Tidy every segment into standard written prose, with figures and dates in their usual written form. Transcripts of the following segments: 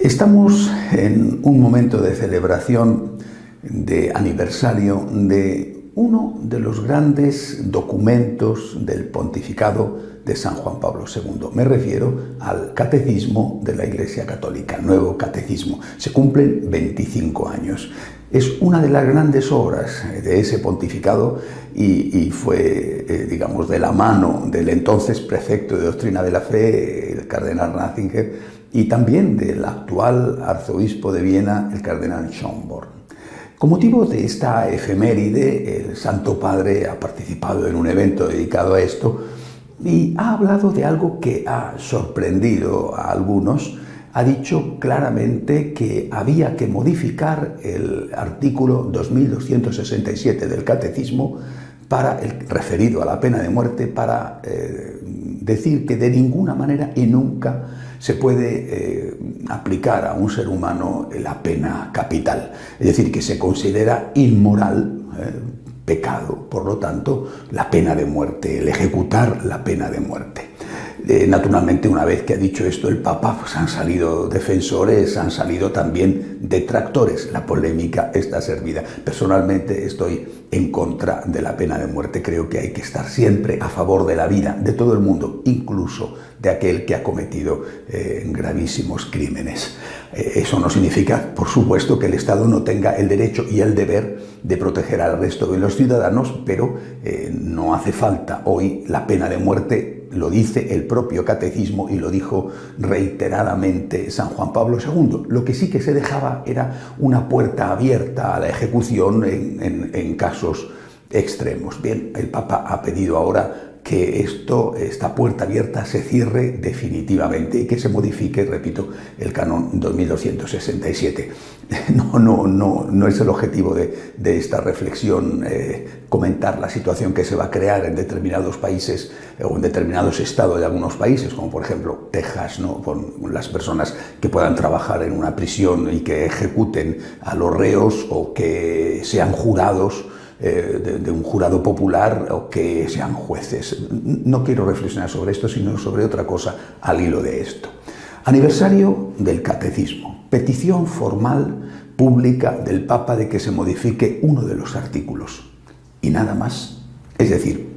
Estamos en un momento de celebración, de aniversario, de uno de los grandes documentos del pontificado de San Juan Pablo II. Me refiero al Catecismo de la Iglesia Católica, el nuevo Catecismo. Se cumplen 25 años. Es una de las grandes obras de ese pontificado y fue, digamos, de la mano del entonces prefecto de Doctrina de la Fe, el cardenal Ratzinger, y también del actual arzobispo de Viena, el cardenal Schönborn. Con motivo de esta efeméride, el Santo Padre ha participado en un evento dedicado a esto y ha hablado de algo que ha sorprendido a algunos. Ha dicho claramente que había que modificar el artículo 2267 del Catecismo referido a la pena de muerte para decir que de ninguna manera y nunca se puede aplicar a un ser humano la pena capital. Es decir, que se considera inmoral, pecado, por lo tanto, la pena de muerte, el ejecutar la pena de muerte. Naturalmente, una vez que ha dicho esto el Papa, pues han salido defensores, han salido también detractores. La polémica está servida. Personalmente estoy en contra de la pena de muerte. Creo que hay que estar siempre a favor de la vida de todo el mundo, incluso de aquel que ha cometido gravísimos crímenes. Eso no significa, por supuesto, que el Estado no tenga el derecho y el deber de proteger al resto de los ciudadanos, pero no hace falta hoy la pena de muerte. Lo dice el propio Catecismo y lo dijo reiteradamente San Juan Pablo II. Lo que sí que se dejaba era una puerta abierta a la ejecución en casos extremos. Bien, el Papa ha pedido ahora que esta puerta abierta se cierre definitivamente y que se modifique, repito, el canon 2267. No es el objetivo de esta reflexión comentar la situación que se va a crear en determinados países o en determinados estados de algunos países, como por ejemplo Texas, ¿no?, con las personas que puedan trabajar en una prisión y que ejecuten a los reos o que sean jurados de un jurado popular o que sean jueces. No quiero reflexionar sobre esto, sino sobre otra cosa al hilo de esto. Aniversario del Catecismo. Petición formal pública del Papa de que se modifique uno de los artículos. Y nada más. Es decir,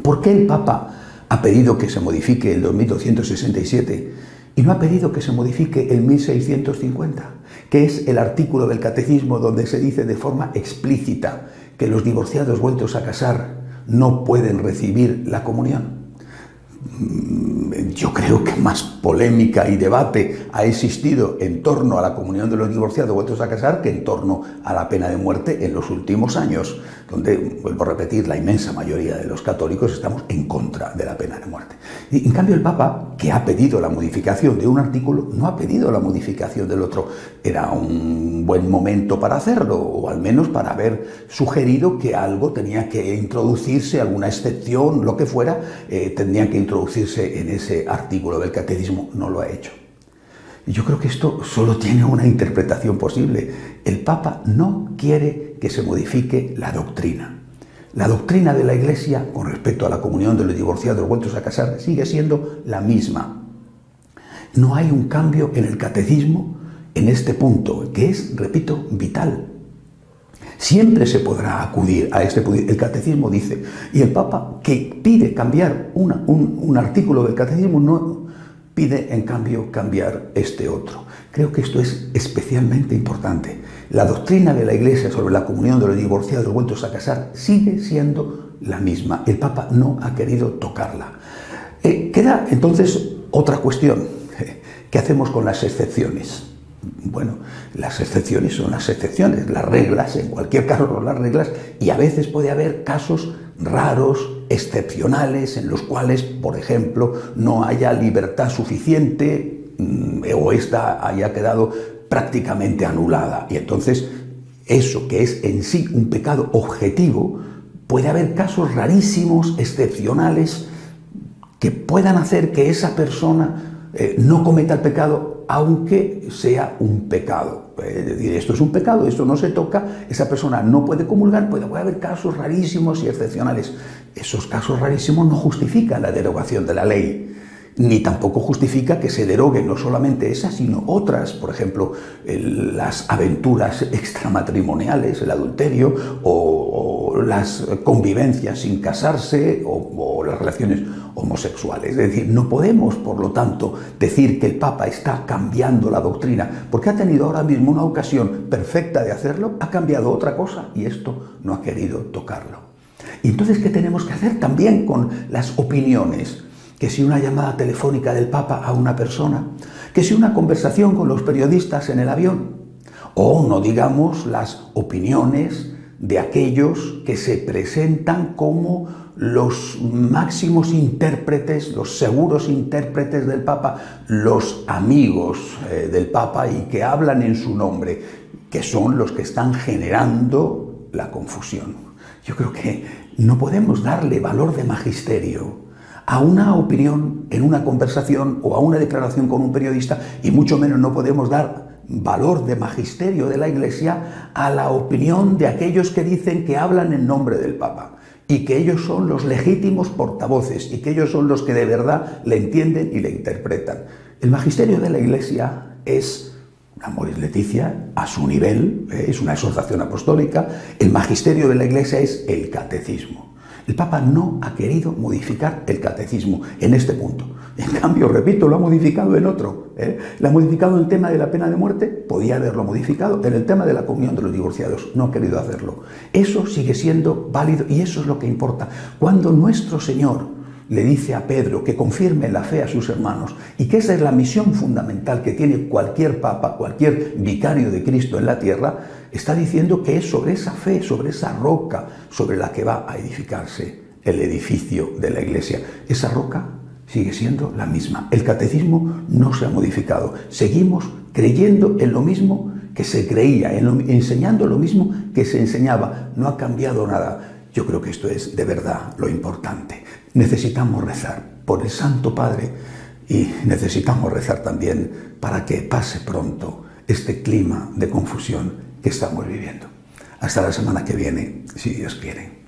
¿por qué el Papa ha pedido que se modifique el 2267 y no ha pedido que se modifique el 1650, que es el artículo del Catecismo donde se dice de forma explícita que los divorciados vueltos a casar no pueden recibir la comunión? Yo creo que más polémica y debate ha existido en torno a la comunión de los divorciados vueltos a casar que en torno a la pena de muerte en los últimos años, donde, vuelvo a repetir, la inmensa mayoría de los católicos estamos en contra de la pena de muerte. Y, en cambio, el Papa, que ha pedido la modificación de un artículo, no ha pedido la modificación del otro. Era un buen momento para hacerlo, o al menos para haber sugerido que algo tenía que introducirse, alguna excepción, lo que fuera, tenía que introducirse en ese artículo del Catecismo. No lo ha hecho. Y yo creo que esto solo tiene una interpretación posible. El Papa no quiere que se modifique la doctrina. La doctrina de la Iglesia con respecto a la comunión de los divorciados vueltos a casar sigue siendo la misma. No hay un cambio en el Catecismo en este punto, que es, repito, vital. Siempre se podrá acudir a este punto. El Catecismo dice, y el Papa, que pide cambiar un artículo del Catecismo, no pide, en cambio, cambiar este otro. Creo que esto es especialmente importante. La doctrina de la Iglesia sobre la comunión de los divorciados vueltos a casar sigue siendo la misma. El Papa no ha querido tocarla. Queda, entonces, otra cuestión. ¿Qué hacemos con las excepciones? Bueno, las excepciones son las excepciones. Las reglas, en cualquier caso, son las reglas. Y a veces puede haber casos raros, excepcionales, en los cuales, por ejemplo, no haya libertad suficiente o esta haya quedado prácticamente anulada. Y entonces, eso que es en sí un pecado objetivo, puede haber casos rarísimos, excepcionales, que puedan hacer que esa persona no cometa el pecado, aunque sea un pecado. Esto es un pecado, esto no se toca, esa persona no puede comulgar, puede haber casos rarísimos y excepcionales. Esos casos rarísimos no justifican la derogación de la ley. ni tampoco justifica que se deroguen no solamente esas, sino otras, por ejemplo, las aventuras extramatrimoniales, el adulterio, o las convivencias sin casarse, o las relaciones homosexuales. Es decir, no podemos, por lo tanto, decir que el Papa está cambiando la doctrina, porque ha tenido ahora mismo una ocasión perfecta de hacerlo, ha cambiado otra cosa, y esto no ha querido tocarlo. Y entonces, ¿qué tenemos que hacer también con las opiniones? Que si una llamada telefónica del Papa a una persona, que si una conversación con los periodistas en el avión, o no digamos las opiniones de aquellos que se presentan como los máximos intérpretes, los seguros intérpretes del Papa, los amigos del Papa y que hablan en su nombre, que son los que están generando la confusión. Yo creo que no podemos darle valor de magisterio a una opinión en una conversación o a una declaración con un periodista, y mucho menos no podemos dar valor de magisterio de la Iglesia a la opinión de aquellos que dicen que hablan en nombre del Papa y que ellos son los legítimos portavoces y que ellos son los que de verdad le entienden y le interpretan. El magisterio de la Iglesia es Amoris Laetitia a su nivel, es una exhortación apostólica. El magisterio de la Iglesia es el catecismo. El Papa no ha querido modificar el catecismo en este punto. En cambio, repito, lo ha modificado en otro. Lo ha modificado en el tema de la pena de muerte, podía haberlo modificado. En el tema de la comunión de los divorciados, no ha querido hacerlo. Eso sigue siendo válido y eso es lo que importa. Cuando nuestro Señor le dice a Pedro que confirme la fe a sus hermanos y que esa es la misión fundamental que tiene cualquier papa, cualquier vicario de Cristo en la tierra, está diciendo que es sobre esa fe, sobre esa roca sobre la que va a edificarse el edificio de la Iglesia. Esa roca sigue siendo la misma. El catecismo no se ha modificado. Seguimos creyendo en lo mismo que se creía, enseñando lo mismo que se enseñaba. No ha cambiado nada. Yo creo que esto es de verdad lo importante. Necesitamos rezar por el Santo Padre y necesitamos rezar también para que pase pronto este clima de confusión que estamos viviendo. Hasta la semana que viene, si Dios quiere.